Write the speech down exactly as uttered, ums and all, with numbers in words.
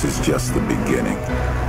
This is just the beginning.